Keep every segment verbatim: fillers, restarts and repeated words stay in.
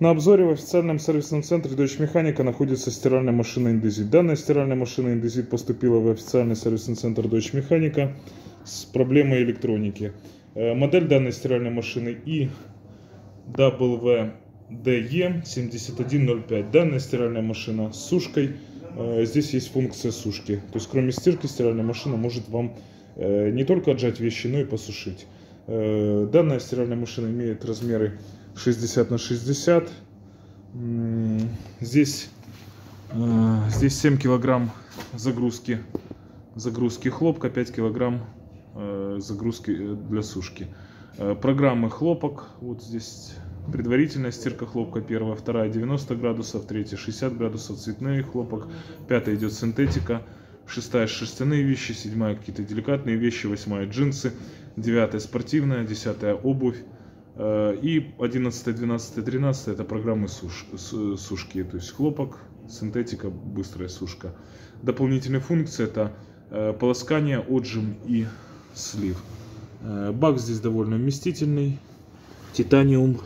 На обзоре в официальном сервисном центре Deutsche Mechanica находится стиральная машина Indesit. Данная стиральная машина Indesit поступила в официальный сервисный центр Deutsche Mechanica с проблемой электроники. Модель данной стиральной машины И В Д Е семьдесят один ноль пять. Данная стиральная машина с сушкой. Здесь есть функция сушки. То есть кроме стирки стиральная машина может вам не только отжать вещи, но и посушить. Данная стиральная машина имеет размеры шестьдесят на шестьдесят. Здесь, здесь семь килограмм загрузки, загрузки хлопка, пять килограмм загрузки для сушки. Программы хлопок. Вот здесь предварительная стирка хлопка. Первая, вторая девяносто градусов, третья шестьдесят градусов, цветной хлопок. Пятая идет синтетика. Шестая шерстяные вещи, седьмая какие-то деликатные вещи, восьмая джинсы, девятая спортивная, десятая обувь и одиннадцатая, двенадцатая, тринадцатая это программы суш, сушки, то есть хлопок, синтетика, быстрая сушка. Дополнительные функции это полоскание, отжим и слив. Бак здесь довольно вместительный, титаниум,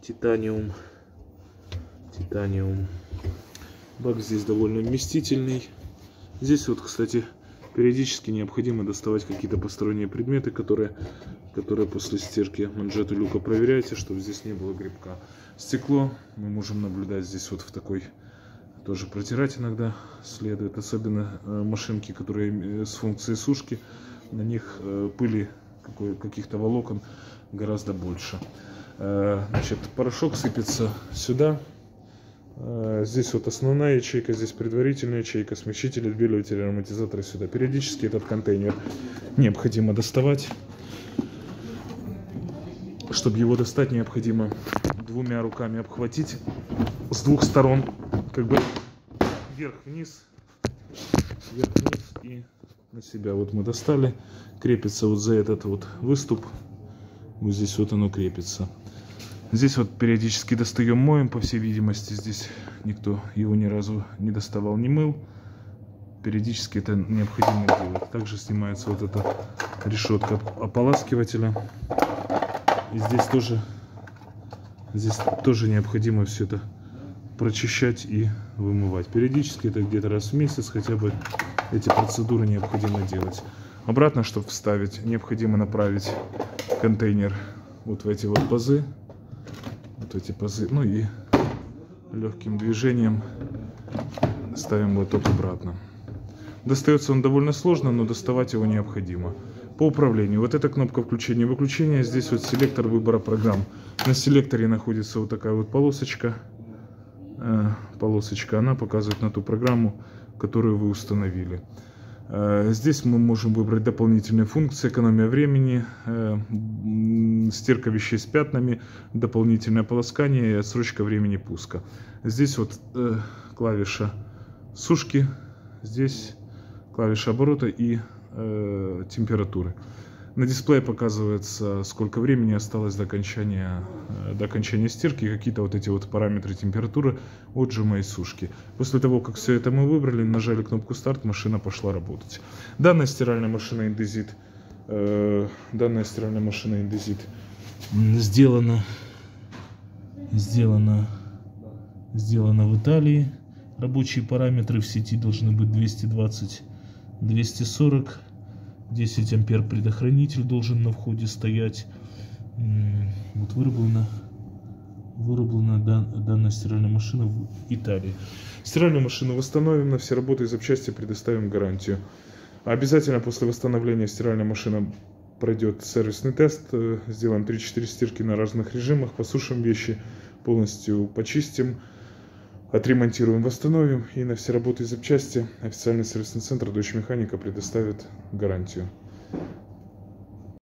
титаниум, титаниум. Бак здесь довольно вместительный. Здесь вот, кстати, периодически необходимо доставать какие-то посторонние предметы, которые, которые после стирки манжеты люка проверяйте, чтобы здесь не было грибка. Стекло мы можем наблюдать здесь вот в такой, тоже протирать иногда следует, особенно машинки, которые с функцией сушки, на них пыли каких-то волокон гораздо больше. Значит, порошок сыпется сюда. Здесь вот основная ячейка, здесь предварительная ячейка, смягчитель, отбеливатель, ароматизаторы сюда. Периодически этот контейнер необходимо доставать. Чтобы его достать, необходимо двумя руками обхватить с двух сторон, как бы вверх-вниз, вверх-вниз и на себя. Вот мы достали, крепится вот за этот вот выступ, вот здесь вот оно крепится. Здесь вот периодически достаем, моем, по всей видимости, здесь никто его ни разу не доставал, не мыл. Периодически это необходимо делать. Также снимается вот эта решетка ополаскивателя. И здесь тоже, здесь тоже необходимо все это прочищать и вымывать. Периодически это где-то раз в месяц хотя бы эти процедуры необходимо делать. Обратно, чтобы вставить, необходимо направить контейнер вот в эти вот пазы. Вот эти пазы, ну и легким движением ставим лоток обратно. Достается он довольно сложно, но доставать его необходимо. По управлению, вот эта кнопка включения и выключения, здесь вот селектор выбора программ. На селекторе находится вот такая вот полосочка, полосочка, она показывает на ту программу, которую вы установили. Здесь мы можем выбрать дополнительные функции, экономия времени, стирка вещей с пятнами, дополнительное полоскание и отсрочка времени пуска. Здесь вот клавиша сушки, здесь клавиша оборота и температуры. На дисплее показывается, сколько времени осталось до окончания, до окончания стирки, какие-то вот эти вот параметры температуры, отжима и сушки. После того, как все это мы выбрали, нажали кнопку старт, машина пошла работать. Данная стиральная машина Indesit, э, данная стиральная машина Indesit сделана, сделана, сделана в Италии. Рабочие параметры в сети должны быть двести двадцать, двести сорок. десять ампер предохранитель должен на входе стоять. Вот вырублена, вырублена дан, данная стиральная машина в Италии. Стиральную машину восстановим, на все работы и запчасти предоставим гарантию. Обязательно после восстановления стиральная машина пройдет сервисный тест. Сделаем три-четыре стирки на разных режимах, посушим вещи, полностью почистим, отремонтируем, восстановим, и на все работы и запчасти официальный сервисный центр Deutsche Mechanica предоставит гарантию.